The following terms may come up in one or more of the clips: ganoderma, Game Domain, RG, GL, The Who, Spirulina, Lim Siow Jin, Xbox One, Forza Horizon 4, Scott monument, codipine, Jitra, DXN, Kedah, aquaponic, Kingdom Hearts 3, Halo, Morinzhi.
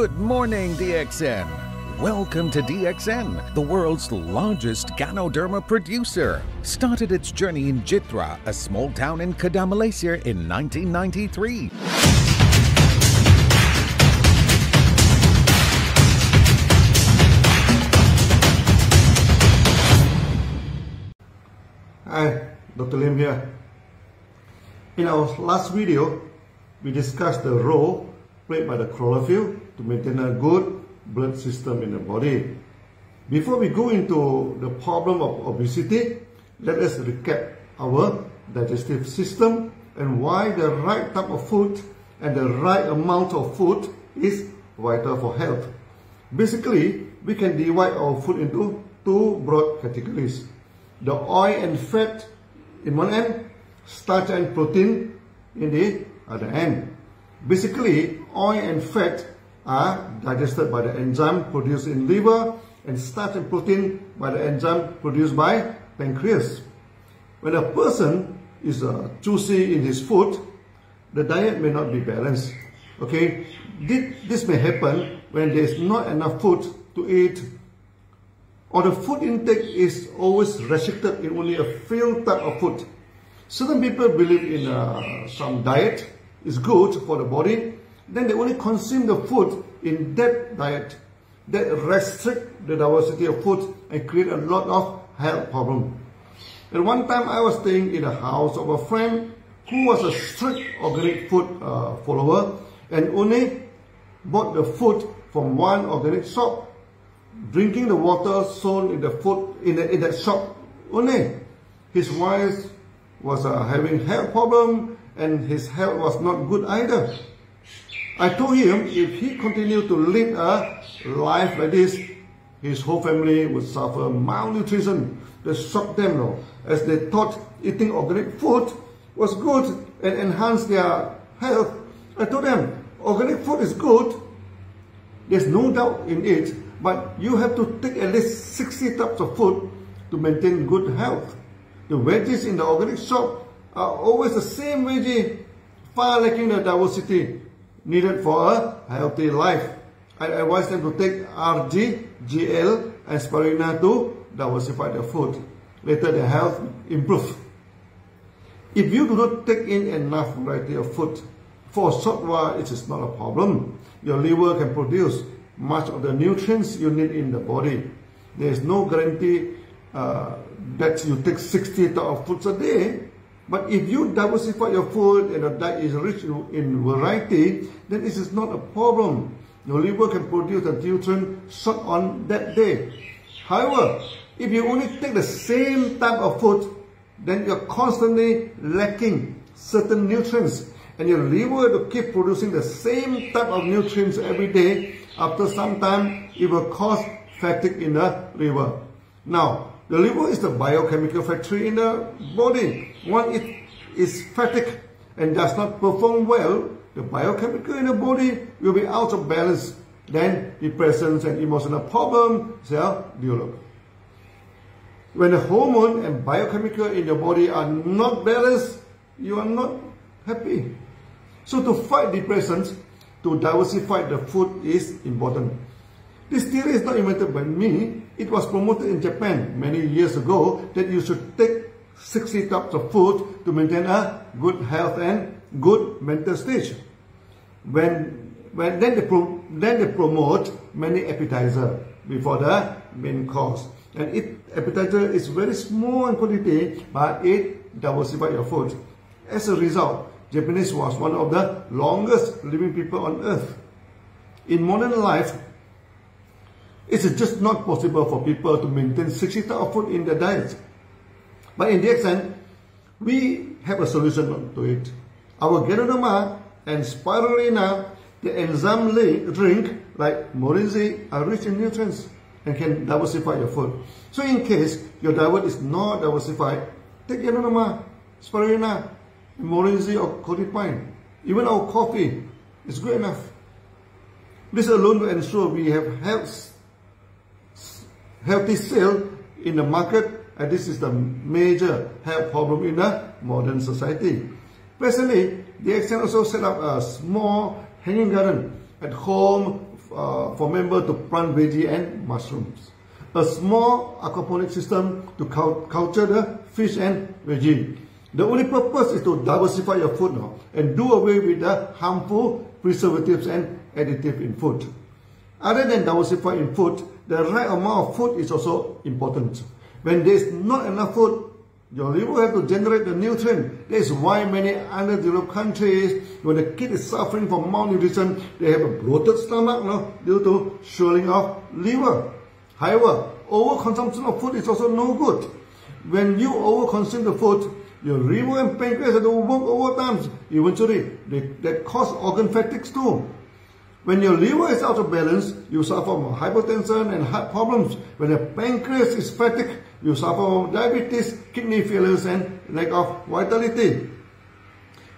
Good morning, DXN. Welcome to DXN, the world's largest ganoderma producer. Started its journey in Jitra, a small town in Kedah, Malaysia in 1993. Hi, Dr. Lim here. In our last video, we discussed the role played by the chlorophyll to maintain a good blood system in the body. Before we go into the problem of obesity, let us recap our digestive system and why the right type of food and the right amount of food is vital for health. Basically, we can divide our food into two broad categories: the oil and fat in one end, starch and protein in the other end. Basically, oil and fat are digested by the enzyme produced in liver, and starch and protein by the enzyme produced by pancreas. When a person is choosy in his food, the diet may not be balanced. Okay, this may happen when there is not enough food to eat, or the food intake is always restricted in only a few type of food. Certain people believe in some diet is good for the body, then they only consume the food in that diet. That restrict the diversity of food and create a lot of health problem. At one time, I was staying in the house of a friend who was a strict organic food follower and only bought the food from one organic shop, drinking the water sold in the food in that shop only. His wife was having health problem, and his health was not good either. I told him if he continued to lead a life like this, his whole family would suffer malnutrition. That shocked them, as they thought eating organic food was good and enhanced their health. I told them organic food is good, there's no doubt in it, but you have to take at least 60 types of food to maintain good health. The veggies in the organic shop are always the same veggie, far lacking the diversity needed for a healthy life. I advise them to take RG, GL and Spirulina to diversify their food. Later their health improve. If you do not take in enough variety of food, for a short while it is not a problem. Your liver can produce much of the nutrients you need in the body. There is no guarantee that you take 60 types of foods a day. But if you diversify your food and your diet is rich in variety, then it is not a problem. Your liver can produce the nutrient short on that day. However, if you only take the same type of food, then you're constantly lacking certain nutrients, and your liver will keep producing the same type of nutrients every day. After some time, it will cause fatigue in the liver. Now, the liver is the biochemical factory in the body. When it is fatigued and does not perform well, the biochemical in the body will be out of balance. Then depressions and emotional problems shall develop. When the hormone and biochemical in the body are not balanced, you are not happy. So to fight depressions, to diversify the food is important. This theory is not invented by me. It was promoted in Japan many years ago that you should take 60 types of food to maintain a good health and good mental stage. Then they promote many appetizer before the main course. And appetizer is very small in quantity, but it diversifies your food. As a result, Japanese was one of the longest living people on earth. In modern life, it's just not possible for people to maintain 60 types of food in their diet. But in DXN, we have a solution to it. Our ganoderma and spirulina, the enzyme drink like Morinzhi, are rich in nutrients and can diversify your food. So in case your diet is not diversified, take ganoderma, spirulina, Morinzhi or codipine. Even our coffee is good enough. This alone will ensure we have healthy sale in the market, and this is the major health problem in the modern society. Personally, DXN also set up a small hanging garden at home for members to plant veggie and mushrooms. A small aquaponic system to culture the fish and veggie. The only purpose is to diversify your food now and do away with the harmful preservatives and additives in food. Other than diversifying food, the right amount of food is also important. When there is not enough food, your liver has to generate the nutrient. That is why many underdeveloped countries, when the kid is suffering from malnutrition, they have a bloated stomach due to swelling of liver. However, overconsumption of food is also no good. When you overconsume the food, your liver and pancreas have to work overtime. Eventually, that cause organ fatigue too. When your liver is out of balance, you suffer from hypertension and heart problems. When the pancreas is fatigued, you suffer from diabetes, kidney failures, and lack of vitality.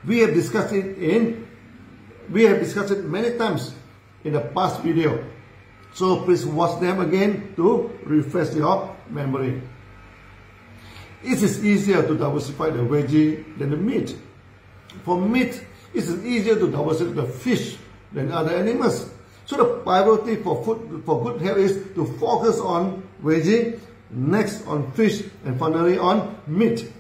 We have discussed it many times in the past video. So please watch them again to refresh your memory. It is easier to diversify the veggie than the meat. For meat, it is easier to diversify the fish than other animals. So the priority for food for good health is to focus on veggie, next on fish, and finally on meat.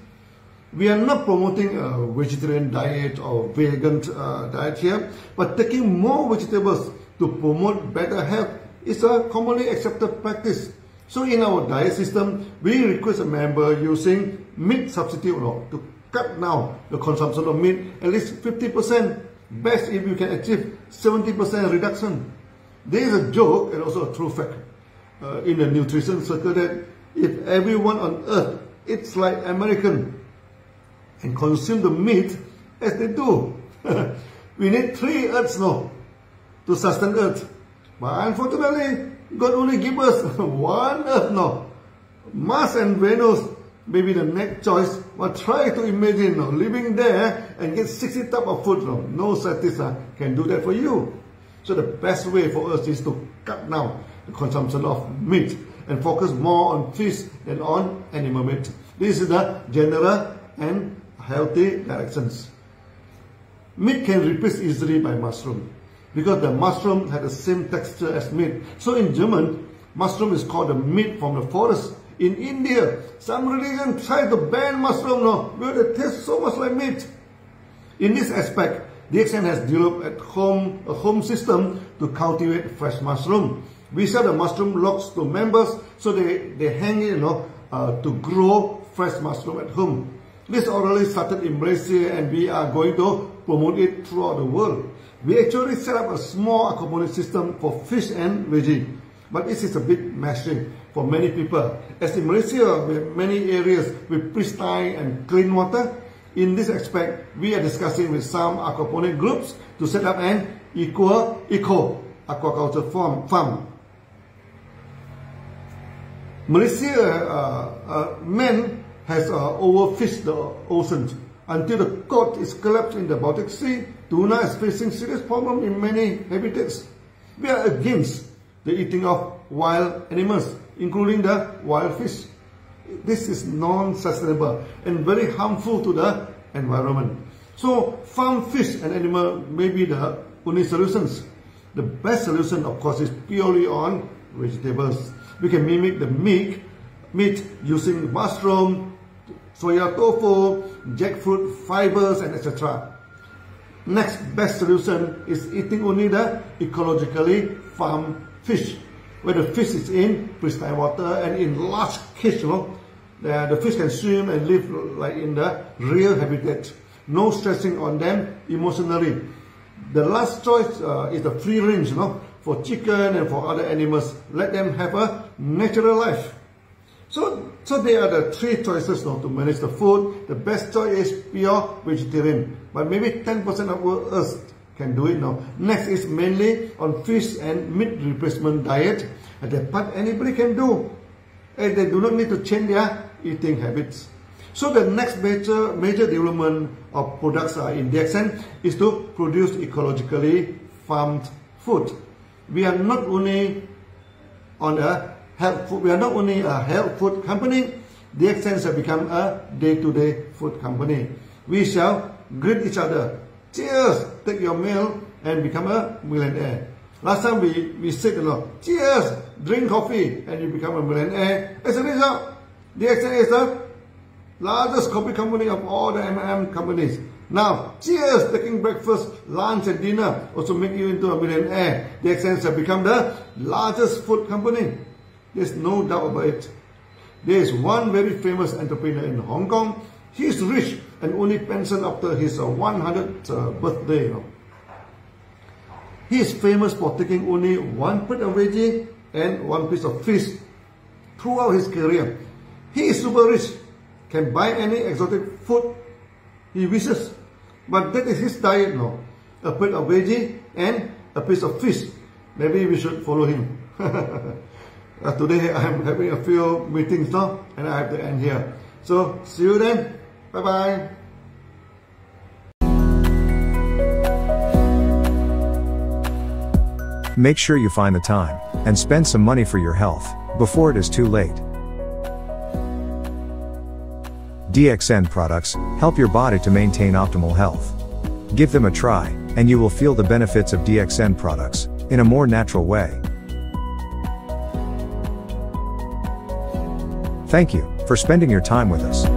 We are not promoting a vegetarian diet or vegan diet here, but taking more vegetables to promote better health is a commonly accepted practice. So in our diet system, we request a member using meat substitute to cut down the consumption of meat at least 50%. Best if you can achieve 70% reduction. There is a joke and also a true fact in the nutrition circle that if everyone on earth eats like American and consume the meat as they do, we need 3 earths to sustain earth. But unfortunately, God only gives us 1 earth now. Mars and Venus may be the next choice, but try to imagine living there and get 60 types of food. No scientist can do that for you. So the best way for us is to cut down the consumption of meat and focus more on fish than on animal meat. This is the general and healthy directions. Meat can replace easily by mushroom because the mushroom has the same texture as meat. So in German, mushroom is called the meat from the forest. In India, some religions try to ban mushroom because they taste so much like meat. In this aspect, DXN has developed at home a home system to cultivate fresh mushroom. We sell the mushroom logs to members so they hang it to grow fresh mushroom at home. This already started in Malaysia and we are going to promote it throughout the world. We actually set up a small aquaponic system for fish and veggie. But this is a bit messy for many people. As in Malaysia, we have many areas with pristine and clean water. In this aspect, we are discussing with some aquaponic groups to set up an eco-aquaculture farm. Malaysia man has overfished the oceans until the coast is collapsed in the Baltic Sea. Tuna is facing serious problems in many habitats. We are against the eating of wild animals, including the wild fish. This is non-sustainable and very harmful to the environment. So farm fish and animal may be the only solutions. The best solution, of course, is purely on vegetables. We can mimic the meat using mushroom, soya tofu, jackfruit fibers, and etc. Next best solution is eating only the ecologically farmed fish, where the fish is in pristine water and in large cage, the fish can swim and live like in the real habitat. No stressing on them emotionally. The last choice is the free range, for chicken and for other animals. Let them have a natural life. So there are the 3 choices to manage the food. The best choice is pure vegetarian, but maybe 10% of us can do it now. Next is mainly on fish and meat replacement diet. At that part anybody can do, and they do not need to change their eating habits. So the next major development of products in DXN is to produce ecologically farmed food. We are not only a health food company. DXN has become a day-to-day food company. We shall greet each other. Cheers! Take your meal and become a millionaire. Last time we said a lot, cheers, drink coffee, and you become a millionaire. As a result, DXN is the largest coffee company of all the M&M companies. Now, cheers, taking breakfast, lunch and dinner also make you into a millionaire. DXN has become the largest food company. There's no doubt about it. There is one very famous entrepreneur in Hong Kong. He is rich and only pensioned after his 100th birthday. You know. He is famous for taking only one plate of veggie and one piece of fish throughout his career. He is super rich, can buy any exotic food he wishes, but that is his diet now. A plate of veggie and a piece of fish. Maybe we should follow him. Today I am having a few meetings now, and I have to end here. So see you then. Bye bye. Make sure you find the time and spend some money for your health before it is too late. DXN products help your body to maintain optimal health. Give them a try, and you will feel the benefits of DXN products in a more natural way. Thank you for spending your time with us.